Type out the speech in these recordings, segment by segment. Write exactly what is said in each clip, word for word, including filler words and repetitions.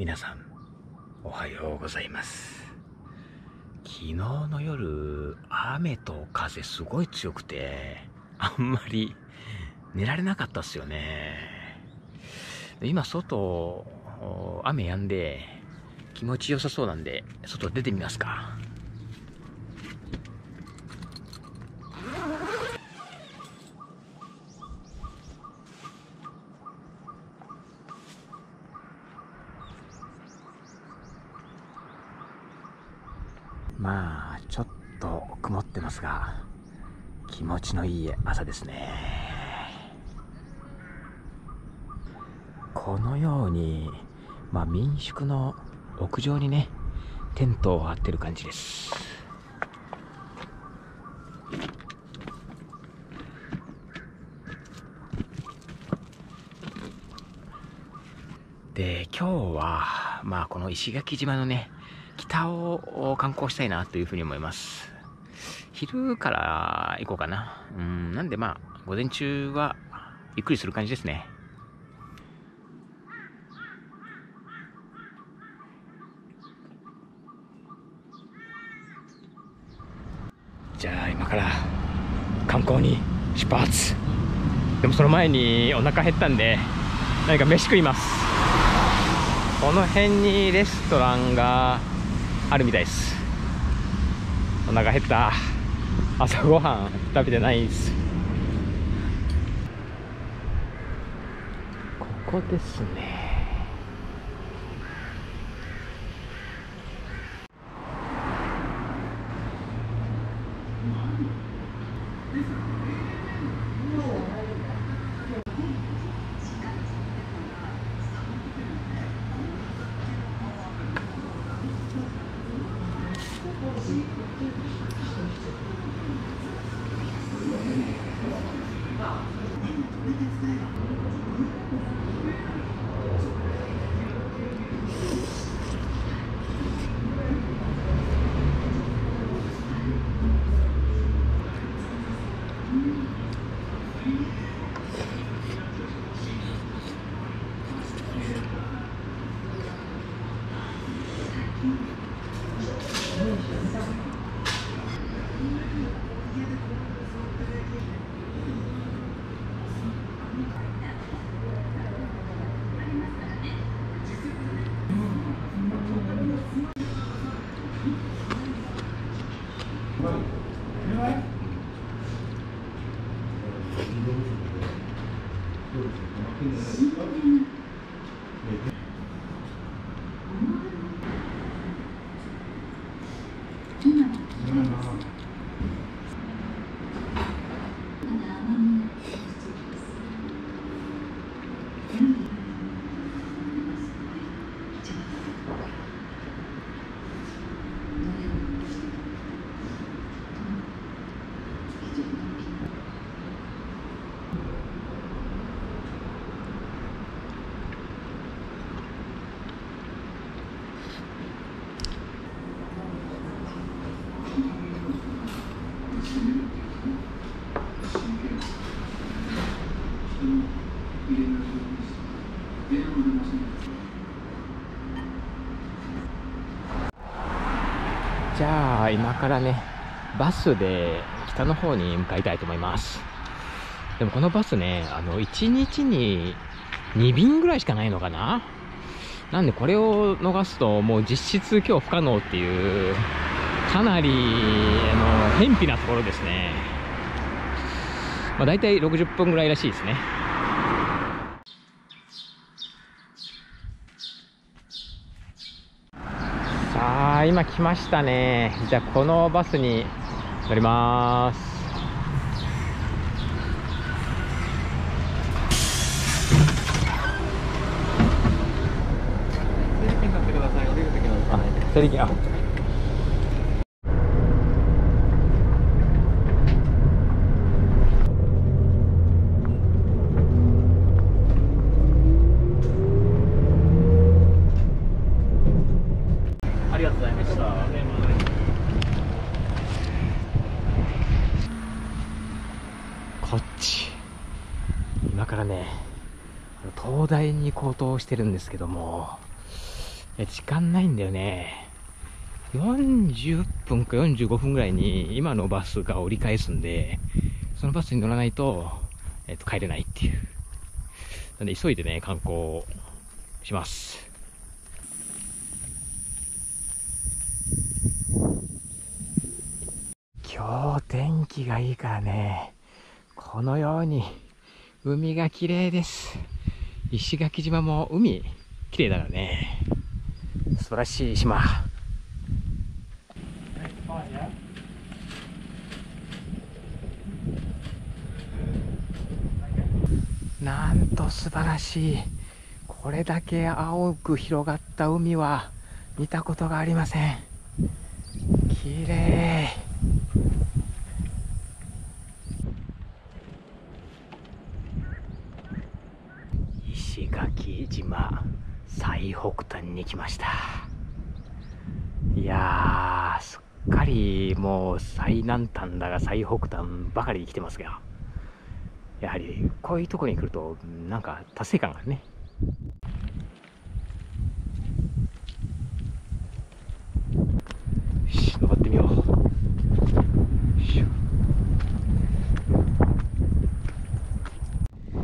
皆さんおはようございます。昨日の夜、雨と風すごい強くてあんまり寝られなかったっすよね。今外雨止んで気持ちよさそうなんで外出てみますか。まあちょっと曇ってますが、気持ちのいい朝ですね。このように、まあ、民宿の屋上にねテントを張ってる感じです。で、今日はまあこの石垣島のね北を観光したいなというふうに思います。昼から行こうかな。うん、なんでまあ、午前中はゆっくりする感じですね。じゃあ今から観光に出発。でもその前にお腹減ったんで、何か飯食います。この辺にレストランがあるみたいです。お腹減った。朝ごはん食べてないです。ここですね。じゃあ今からねバスで北の方に向かいたいと思います。でもこのバスね、あのいちにちににびんぐらいしかないのかな。なんでこれを逃すともう実質今日不可能っていう、かなりあの偏僻なところですね。まあ、大体ろくじゅっぷんぐらいらしいですね。さあ今来ましたね。じゃあこのバスに乗ります。あ、それ行け。あ、こっち今からね灯台に高騰してるんですけども、いや時間ないんだよね。よんじゅっぷんかよんじゅうごふんぐらいに今のバスが折り返すんで、そのバスに乗らないと、えっと、帰れないっていう。なんで急いでね、観光します。今日天気がいいからね、このように海が綺麗です。石垣島も海綺麗だからね。素晴らしい島。なんと素晴らしい。これだけ青く広がった海は見たことがありません。綺麗。石垣島最北端に来ました。いやー、すっかりもう最南端だが最北端ばかり来てますが。やはりこういうところに来るとなんか達成感があるね。よし、登ってみよう。よいしょ。お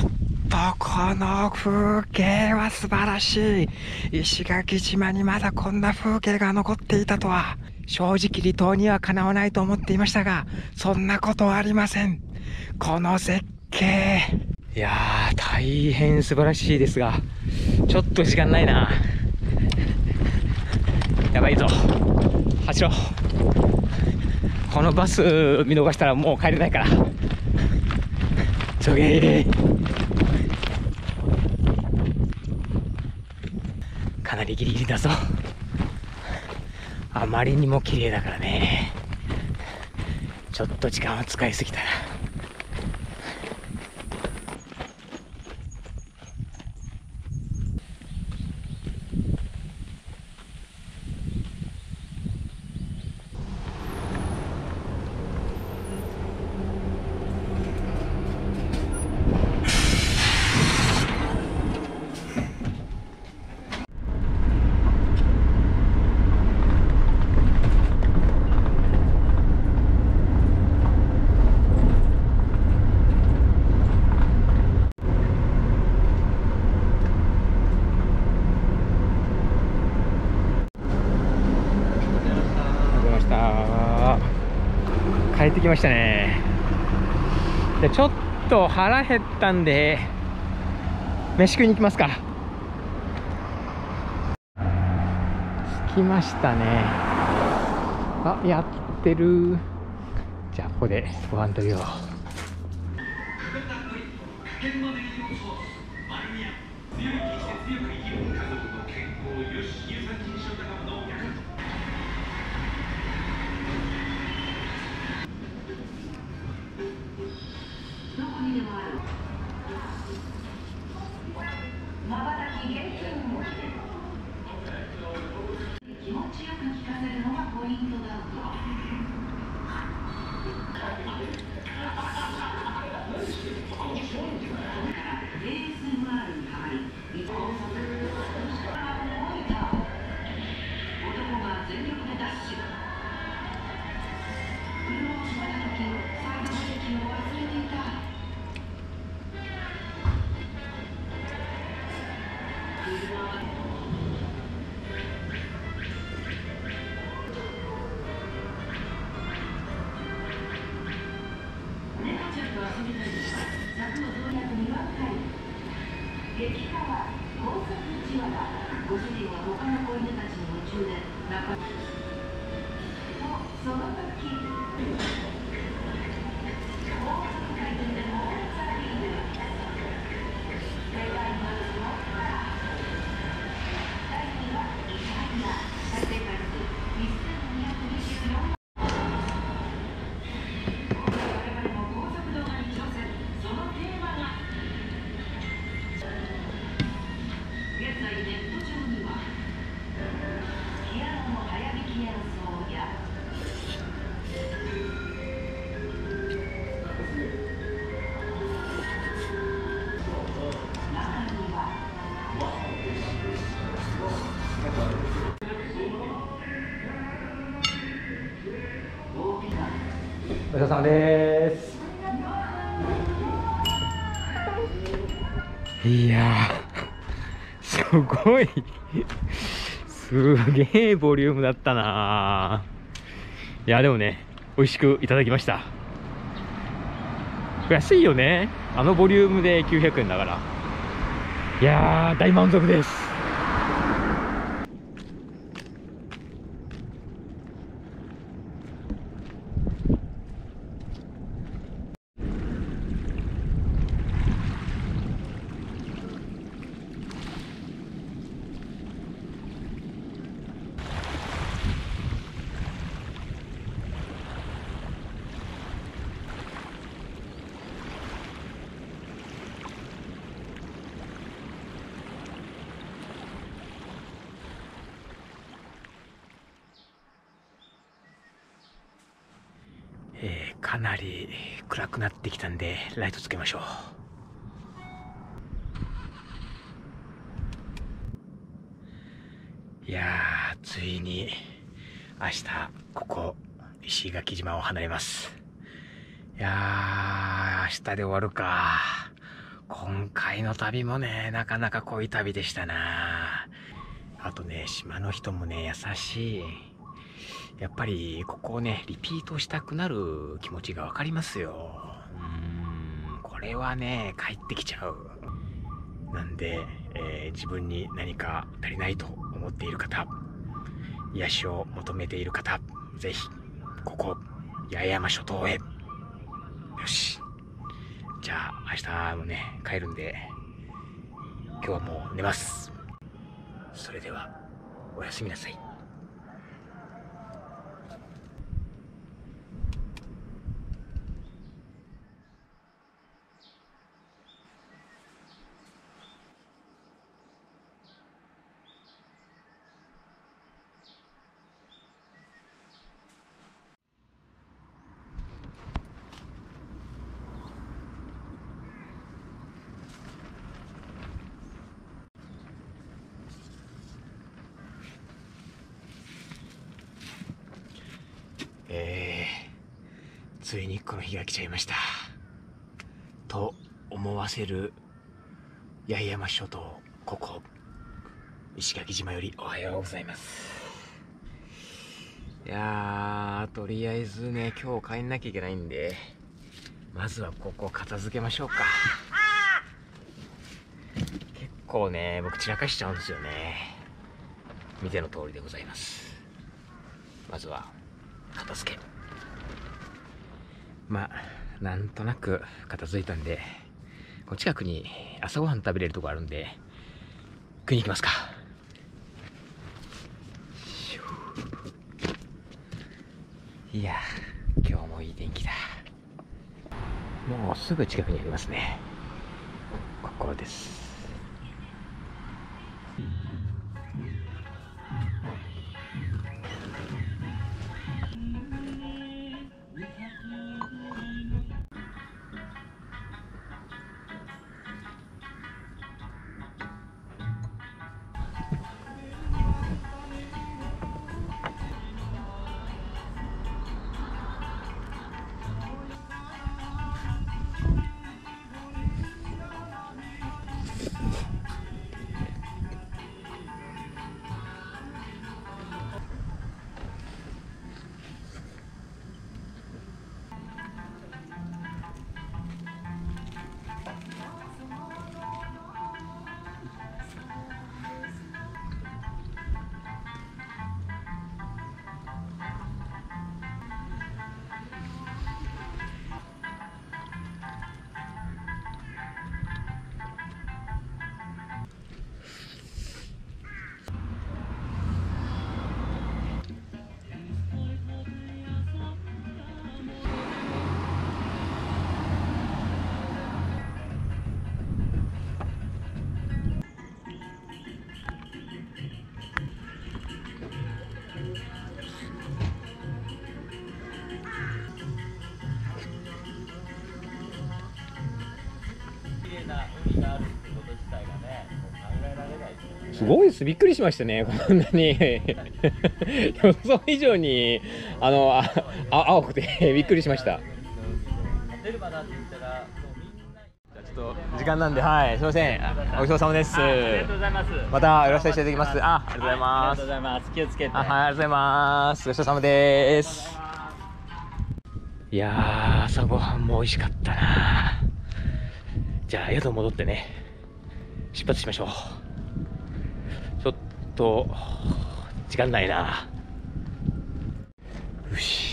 っと、この風景は素晴らしい。石垣島にまだこんな風景が残っていたとは。正直離島にはかなわないと思っていましたが、そんなことはありません。この絶景、いやー大変素晴らしいですが、ちょっと時間ないな。やばいぞ、走ろう。このバス見逃したらもう帰れないから。ちょげー、かなりギリギリだぞ。あまりにも綺麗だからね、ちょっと時間を使いすぎたな。帰ってきましたね。で、ちょっと腹減ったんで飯食いに行きますか。着きましたね。あ、やってる。じゃあここでご飯食べよう。疲れ様です。いやーすごいすげえボリュームだったな。いやでもね、美味しくいただきました。安いよね、あのボリュームできゅうひゃくえんだから。いやー大満足です。えー、かなり暗くなってきたんでライトつけましょう。いやー、ついに明日ここ石垣島を離れます。いやー、明日で終わるか。今回の旅もね、なかなか濃い旅でしたな。あとね、島の人もね優しい。やっぱりここをねリピートしたくなる気持ちが分かりますよ。うーん、これはね帰ってきちゃう。なんで、えー、自分に何か足りないと思っている方、癒しを求めている方、ぜひここ八重山諸島へ。よし、じゃあ明日もね帰るんで今日はもう寝ます。それではおやすみなさい。ついにこの日が来ちゃいましたと思わせる八重山諸島、ここ石垣島よりおはようございます。いやー、とりあえずね今日帰んなきゃいけないんで、まずはここ片付けましょうか。結構ね僕散らかしちゃうんですよね。見ての通りでございます。まずは片付け。まあ、なんとなく片付いたんで、近くに朝ごはん食べれるとこあるんで食いに行きますか。いや今日もいい天気だ。もうすぐ近くにありますね。ここです。すごいです。びっくりしましたね、こんなに予想以上にあのあ青くてびっくりしました。れればなって言ったら、もうみんなちょっと時間なんで、はい、すみません、ごちそうさまです。ありがとうございます。またよろしくお願いします。あ、ありがとうございます。ありがとうございます。気をつけて。はい、ありがとうございます。ごちそうさまです。いやー、朝ごはんも美味しかったな。じゃあ宿戻ってね、出発しましょう。ちょっと時間ないな。よし。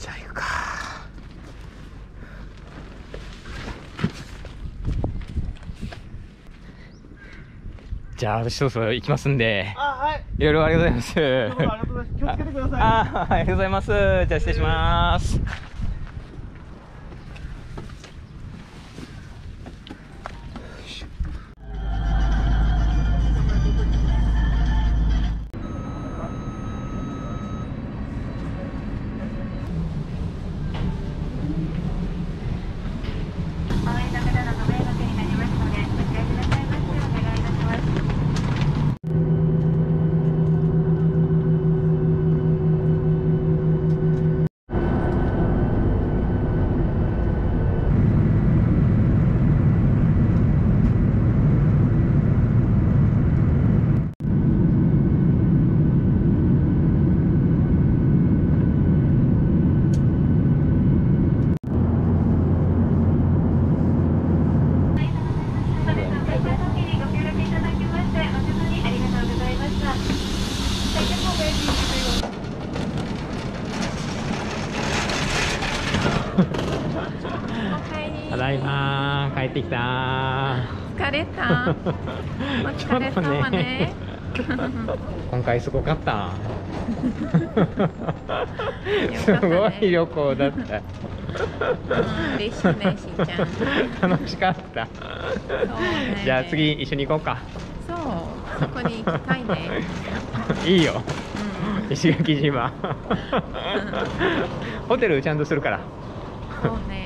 じゃあ行くか。じゃあ私そろそろ行きますんで。あ、はい。いろいろありがとうございます。どうもありがとうございます。気をつけてください。あ、ありがとうございます。じゃあ失礼します。ただいまー、帰ってきたー。疲れたー。お疲れ様ね。今回すごかった。すごい旅行だった。嬉しいね、しーちゃん。楽しかった。じゃあ次一緒に行こうか。そう、そこに行きたいね。いいよ。石垣島。ホテルちゃんとするから。そうね。